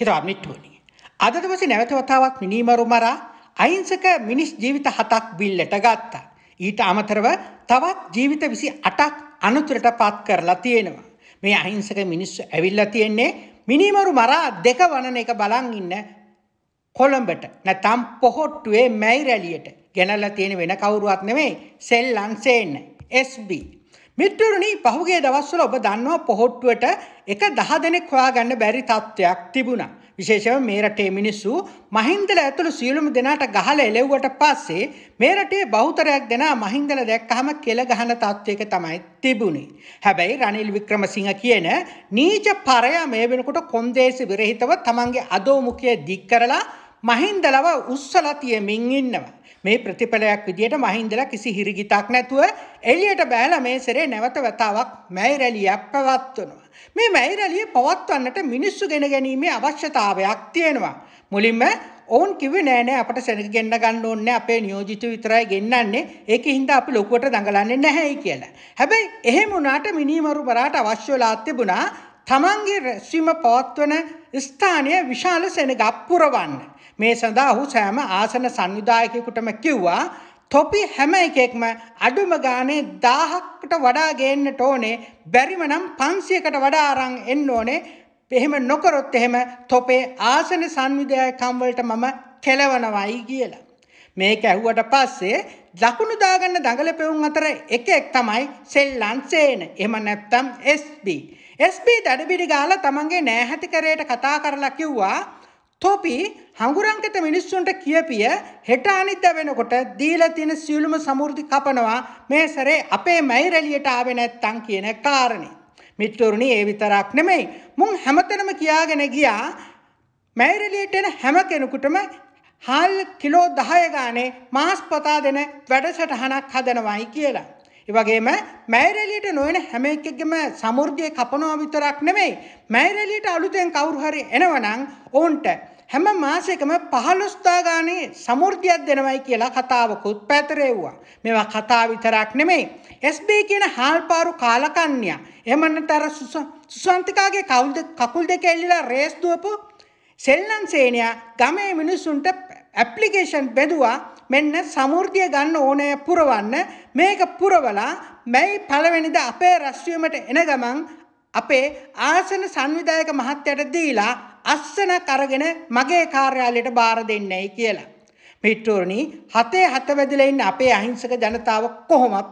हिरामिट्टुवनि අද දවසේ නැවත වතාවක් මිනීමරු මරා අහිංසක මිනිස් ජීවිත 7ක් බිල්ලට ගත්තා. ඊට අමතරව තවත් ජීවිත 28ක් අනුතරට පත් කරලා තියෙනවා. මේ අහිංසක මිනිස්සු ඇවිල්ලා තියෙන්නේ මිනීමරු මරා දෙක වනන එක බලන් ඉන්න කොළඹට නැත්නම් පොහොට්ටුවේ මැයි රැළියට ගෙනල්ලා තියෙන වෙන කවුරුවත් නෙමෙයි සෙල්ලම් සේන SB. මිත්‍රුනි පහුගිය දවස්වල ඔබ දන්නවා පොහොට්ටුවට 10 දෙනෙක් හොයාගන්න බැරි තත්ත්වයක් තිබුණා. විශේෂයෙන්ම මේ රටේ මිනිස්සු මහින්දල ඇතුළු සියලුම දෙනාට ගහලා එලෙව්වට පස්සේ මේ රටේ බහුතරයක් දෙනා මහින්දල දැක්කහම කෙල ගහන තත්වයක තමයි තිබුණේ. හැබැයි රනිල් වික්‍රමසිංහ කියන නීච පරයා මේ වෙනකොට කොන්දේසි විරහිතව තමන්ගේ අදෝමුඛය දික් කරලා මහින්දලව උස්සලා තියමින් ඉන්නවා. මේ ප්‍රතිපලයක් විදියට මහින්දල කිසි හිරිගිතක් නැතුව එළියට බැලලා මේ සැරේ නැවත වතාවක් මැයි රැලියක් පවත්වනවා. මේ මැයි රැළිය පවත්වන්නට මිනිස්සු ගෙන ගැනීමේ අවශ්‍යතාවයක් තියෙනවා. මුලින්ම ඕන් කිව්වේ නෑ අපිට සෙනඟ ගෙන්න ගන්න ඕනේ අපේ නියෝජිතයෝ විතරයි ගෙන්නන්නේ. ඒකෙන් හින්දා අපි ලොකුවට දඟලන්නේ නැහැයි කියලා. හැබැයි එහෙම වුණාට මිනීමරු බරාට අවශ්‍ය වෙලා තිබුණා තමන්ගේ රැස්වීම පවත්වන ස්ථානයේ විශාල සෙනඟක් පුරවන්න. මේ සඳහා ඔහු සෑම ආසන සංවිධායකයෙකුටම කිව්වා තොපි හැම එකෙක්ම අඩුම ගානේ 1000කට වඩා ගේන්නට ඕනේ බැරිම නම් 500කට වඩා අරන් එන්න ඕනේ. එහෙම නොකරොත් එහෙම තොපේ ආසන සංවිධායකම් වලට මම කෙලවනවායි කියලා. මේක ඇහුවට පස්සේ ලකුණු දාගන්න දඟලපෙවුන් අතර එකෙක් තමයි සෙල්ලම් සේන. එහෙම නැත්නම් SB. SB දඩබිඩි ගාලා තමන්ගේ නෑහැති කරේට කතා කරලා කිව්වා තොපි හංගුරංකත මිනිස්සුන්ට කියපිය හෙට අනිද්දා වෙනකොට දීලා තියෙන සියලුම සමෘද්ධි කපනවා මේ සැරේ අපේ මැයි රැළියට ආවේ නැත්තම් කියන කාරණේ. මිත්‍රුනි ඒ විතරක් නෙමෙයි මුන් හැමතැනම කියාගෙන ගියා මැයි රැළියට එන හැම කෙනෙකුටම හාල් කිලෝ 10 ගානේ මාස් පතා දෙන වැඩසටහනක් හදනවායි කියලා. ඒ වගේම මැයි රැළියට නොයන හැම එකෙක්ගේම සමෘද්ධිය කපනවා විතරක් නෙමෙයි මැයි රැළියට අලුතෙන් කවුරු හරි එනවනම් ඔවුන්ට හැම මාසයකම 15 ගානේ සමෘද්ධියක් දෙනවයි කියලා කතාවකුත් පැතරෙව්වා. මේවා කතා විතරක් නෙමෙයි. SB කියන හාල්පාරු කාලකන්ණියා. එහෙම නැතර සුසන්තිකාගේ කකුල් දෙක ඇල්ලලා රේස් දුවපු සෙල්ලම් සේනියා ගමේ මිනිසුන්ට ඇප්ලිකේෂන් බෙදුවා මෙන්න සමෘද්ධිය ගන්න ඕනේ පුරවන්න. මේක පුරවලා මැයි පළවෙනිදා අපේ රැස්වීමට එන ගමන් අපේ ආසන සංවිධායක මහත්තයාට දීලා අස්සන කරගෙන මගේ කාර්යාලයට බාර දෙන්නයි කියලා. මිත්‍රෝනි හතේ හත වැදලා ඉන්න අපේ අහිංසක ජනතාව කොහොමත්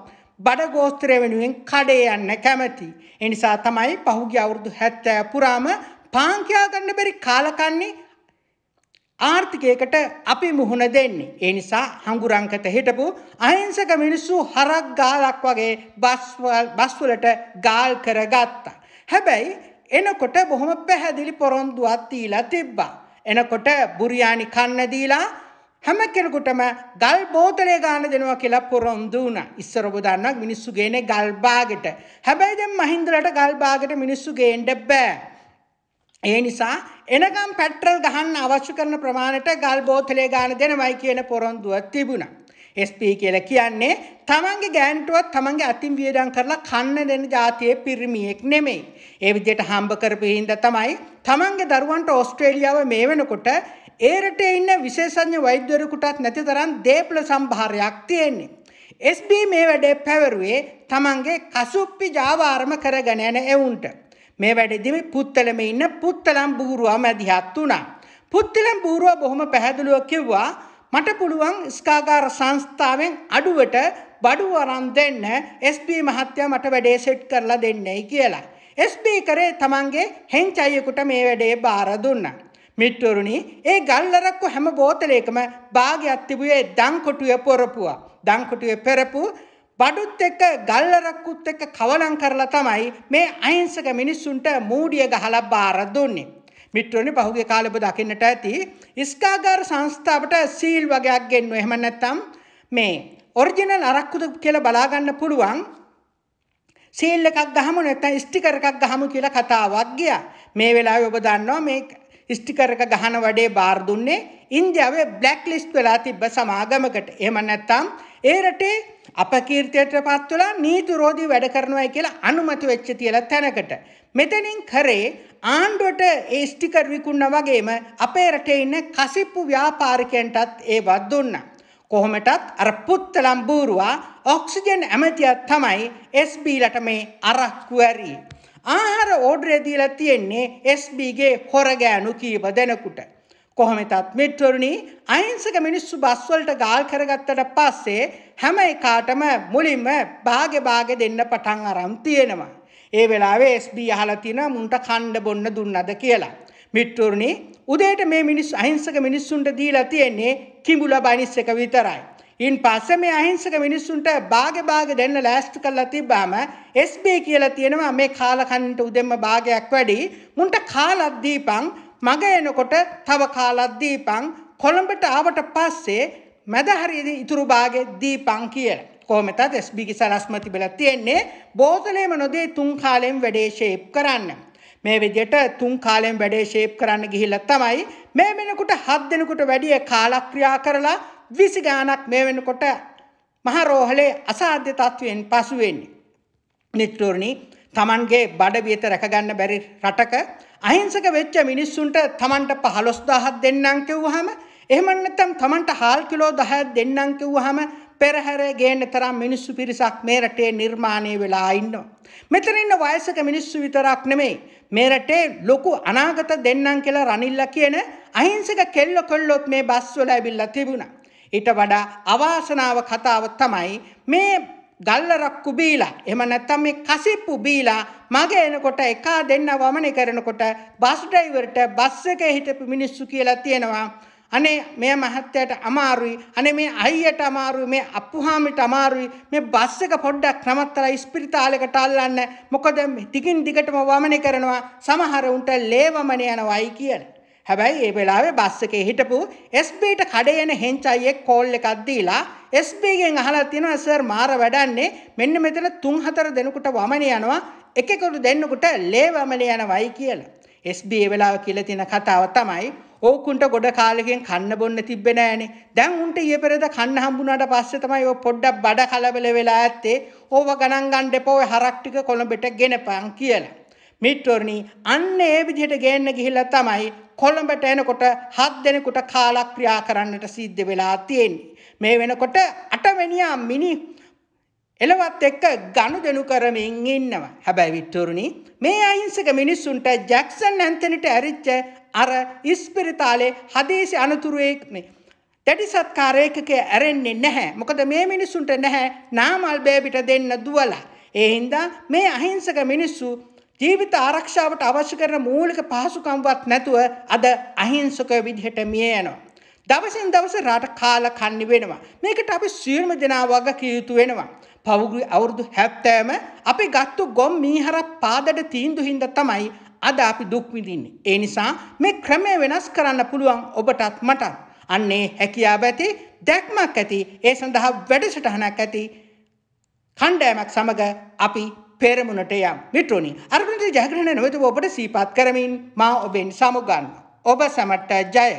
බඩ ගෝස්ත්‍රය වෙනුවෙන් කඩේ යන්න කැමති. ඒ නිසා තමයි පහුගිය අවුරුදු 70 පුරාම පාන් කියා ගන්න බැරි කාලකන්නේ ආර්ථිකයකට අපි මුහුණ දෙන්නේ. ඒ නිසා හංගුරංකත හිටපු අහිංසක මිනිස්සු හරක් ගාලක් වගේ බස් වලට ගාල් කරගත්තා. හැබැයි එනකොට බොහොම පැහැදිලි පොරොන්දුවක් දීලා තිබ්බා. එනකොට බුරියානි කන්න දීලා හැම කෙනෙකුටම ගල් බෝතලේ ගන්න දෙනවා කියලා පොරොන්දු වුණා. ඉස්සර ඔබ දන්නවා මිනිස්සු ගේන්නේ ගල් බාගෙට. හැබැයි දැන් මහින්දලට ගල් බාගෙට මිනිස්සු ගේන්න බෑ. ඒ නිසා එනකම් පෙට්‍රල් ගහන්න අවශ්‍ය කරන ප්‍රමාණයට ගල් බෝතලේ ගන්න දෙනවයි කියන පොරොන්දුවක් තිබුණා. SP කියලා කියන්නේ තමන්ගේ ගෑන්ටුවත් තමන්ගේ අතින් වියදම් කරලා කන්න දෙන જાතියේ පිරිමියෙක් නෙමෙයි. ඒ විදිහට හම්බ කරපු හින්දා තමයි තමන්ගේ දරුවන්ට ඕස්ට්‍රේලියාව මේ වෙනකොට ඒ රටේ ඉන්න විශේෂඥ වෛද්‍යවරයෙකුටත් නැති තරම් දේපල සම්භාරයක් තියෙන්නේ. SB මේ වැඩේ පැවරුවේ තමන්ගේ කසුප්පි ජාවාරම කරගෙන යන එවුන්ට. මේ වැඩේදී පුත්තලම ඉන්න පුත්තලම් බූරුවා මැදිහත් වුණා. පුත්තලම් බූරුවා බොහොම පැහැදිලිව කිව්වා මට පුළුවන් ස්කාගාර සංස්ථාවෙන් අඩුවට බඩු වරන් දෙන්න SB මහත්තයා මට වැඩේ සෙට් කරලා දෙන්නයි කියලා. SB කරේ තමන්ගේ හෙන්චයියෙකුට මේ වැඩේ බාර දුන්නා. මිත්‍රුනි ඒ ගල්ලරක්ක හැම බෝතලයකම භාගයක් තිබුවේ දංකොටුවේ පොරපුවා. දංකොටුවේ පෙරපු බඩුත් එක්ක ගල්ලරක්කුත් එක්ක කවලම් කරලා තමයි මේ අහිංසක මිනිස්සුන්ට මූඩිය ගහලා බාර දුන්නේ. මිත්‍රෝනි පහුගිය කාලෙ ඔබ දකින්නට ඇති ඉස්කාගාර සංස්ථාවට සීල් වගේක් ගෙන්නුවා. එහෙම නැත්නම් මේ ඔරිජිනල් අරක්කුද කියලා බලා ගන්න පුළුවන් සීල් එකක් ගහමු නැත්නම් ස්ටිකර් එකක් ගහමු කියලා කතාවක් ගියා. මේ වෙලාවේ ඔබ දන්නවා මේ ස්ටිකර් එක ගහන වැඩේ බාර දුන්නේ ඉන්දියාවේ බ්ලැක් ලිස්ට් වෙලා තිබ්බ සමාගමකට. එහෙම නැත්නම් ඒ රටේ अपकीर्तिයට පත් වෙලා නීතිරෝධී වැඩ කරනවා කියලා අනුමත වෙච්ච තියලා තැනකට මෙතනින් කරේ ආණ්ඩුවට ඒ ස්ටිකර් විකුණනා වගේම අපේ රටේ ඉන්න කසිප්පු ව්‍යාපාරිකයන්ටත් ඒවත් දුන්නා. කොහොමටත් අර පුත්තලම් බූරුවා ඔක්සිජන් ඇමතියා තමයි SB ලට මේ අරක්කු ඇරි. ආහාර ඕඩරේ දීලා තියන්නේ SB ගේ හොරගෑනු කීප දෙනෙකුට. කොහොමදත් මෙට්ටුරුණි අහිංසක මිනිස්සු බස් වලට ගාල් කරගත්තට පස්සේ හැම එකාටම මුලින්ම භාගේ දෙන්න පටන් අරන් තියෙනවා. ඒ වෙලාවේ SB අහලා තිනා මුන්ට කණ්ඩ බොන්න දුන්නද කියලා. මෙට්ටුරුණි උදේට මේ මිනිස්සු අහිංසක මිනිස්සුන්ට දීලා තියන්නේ කිඹුල බනිස් එක විතරයි. ඉන්පස්සේ මේ අහිංසක මිනිස්සුන්ට භාගේ දෙන්න ලෑස්ති කරලා තිබ්බාම SB කියලා තියෙනවා මේ කාලකන්ට උදෙන්ම භාගයක් වැඩි මුන්ට කාලක් දීපන් මග එනකොට තව කාලක් දීපන් කොළඹට ආවට පස්සේ මැද හරියදී ඉතුරු භාගේ දීපන් කියලා. කොහොමදත් SB ගේ සලස්ම තිබලා තියන්නේ බෝතලෙම නොදී තුන් කාලෙන් වැඩේ ෂේප් කරන්න. මේ විදිහට තුන් කාලෙන් වැඩේ ෂේප් කරන්න ගිහිල්ලා තමයි මේ වෙනකොට 7 දිනකට වැඩි කාලක්‍රියා කරලා 20 ගාණක් මේ වෙනකොට මහ රෝහලේ අසාධ්‍ය තත්වයෙන් පසු වෙන්නේ. නිට්ටුරුණි තමන්ගේ බඩ වියත රැකගන්න බැරි රටක අහිංසක වෙච්ච මිනිස්සුන්ට තමන්ට 15000ක් දෙන්නම් කිව්වහම එහෙම නැත්නම් තමන්ට 1/2 කිලෝ 10ක් දෙන්නම් කිව්වහම පෙරහැර ගේන තරම් මිනිස්සු පිරිසක් මේ රටේ නිර්මාණය වෙලා ඉන්නවා. මෙතන ඉන්න වයසක මිනිස්සු විතරක් නෙමෙයි මේ රටේ ලොකු අනාගත දෙන්නම් කියලා රනිල්ලා කියන අහිංසක කෙල්ල කොල්ලොත් මේ බස් වල ඇවිල්ලා තිබුණා. ඊට වඩා අවාසනාව කතාව තමයි මේ ගල්ලරක්කු බීලා එහෙම නැත්නම් මේ කසිප්පු බීලා මගේ එනකොට එක දෙන්න වමනේ කරනකොට බස් ඩ්‍රයිවර්ට බස් එකේ හිටපු මිනිස්සු කියලා තියෙනවා අනේ මේ මහත්තයාට අමාරුයි අනේ මේ අයියට අමාරුයි මේ අප්පුහාමිට අමාරුයි මේ බස් එක පොඩ්ඩක් නවත්තලා ඉස්පිරිතාලෙකට අල්ලන්න මොකද ටිකින් දිගටම වමනේ කරනවා සමහර උන්ට ලේවමනේ යනවායි කියලා. හැබැයි ඒ වෙලාවේ බස් එකේ හිටපු SB ට කඩේ යන හෙන්චයියෙක් කෝල් එකක් දීලා SB ගෙන් අහලා තියෙනවා සර් මාර වැඩන්නේ මෙන්න මෙතන 3-4 දෙනෙකුට වමනේ යනවා එකෙකුට දෙන්නෙකුට ලේ වමනේ යනවායි කියලා. SB ඒ වෙලාවේ කියලා තියෙන කතාව තමයි ඕකුන්ට ගොඩ කාලෙකින් කන්න බොන්න තිබ්බේ නෑනේ. දැන් උන්ට ඊයේ පෙරේද කන්න හම්බුණාට පස්සේ තමයි ඔය පොඩ්ඩක් බඩ කලබල වෙලා ඇත්තේ. ඕව ගණන් ගන්න එපා ඔය හරක් ටික කොළඹට ගෙනපන් කියලා. මිට්ටෝරණි අන්න ඒ විදිහට ගේන්න ගිහිල්ලා තමයි කොළඹට එනකොට 7 දිනකට කාලක්‍රියා කරන්නට සිද්ධ වෙලා තියෙන්නේ. මේ වෙනකොට 8 වෙනියා මිනි එළවත් එක්ක ගනුදෙනු කරමින් ඉන්නවා. හැබැයි මිට්ටෝරණි මේ අහිංසක මිනිස්සුන්ට ජැක්සන් ඇන්තනිට ඇරිච්ච අර ඉස්පිරිතාලේ හදේසි අනතුරු එක්නේ දැඩි සත්කාරයකක ඇරෙන්නේ නැහැ. මොකද මේ මිනිස්සුන්ට නැහැ නාමල් බේබිට දෙන්න දුවලා. ඒ හින්දා මේ අහිංසක මිනිස්සු ජීවිත ආරක්ෂාවට අවශ්‍ය කරන මූලික පහසුකම්වත් නැතුව අද අහිංසක විදිහට මිය යනවා. දවසින් දවස රට කාලා කන්න වෙනවා. මේකට අපි සියලුම දෙනා වගකිය යුතු වෙනවා. පවුරුදු අවුරුදු 70ම අපි ගත්තු ගොම් මීහරක් පාදට තීන්දුව හින්දා තමයි අද අපි දුක් විඳින්නේ. ඒ නිසා මේ ක්‍රමය වෙනස් කරන්න පුළුවන් ඔබටත් මටත්. අන්නේ හැකියාව ඇති දැක්මක් ඇති ඒ සඳහා වැඩසටහනක් ඇති කණ්ඩායමක් සමග අපි පෙරමුණට යම්. මිටුනි අර්බුන්ති ජයග්‍රහණ නොවේද ඔබට සීපත් කරමින් මා ඔබෙන් සමුගන්නවා. ඔබ සමට ජය.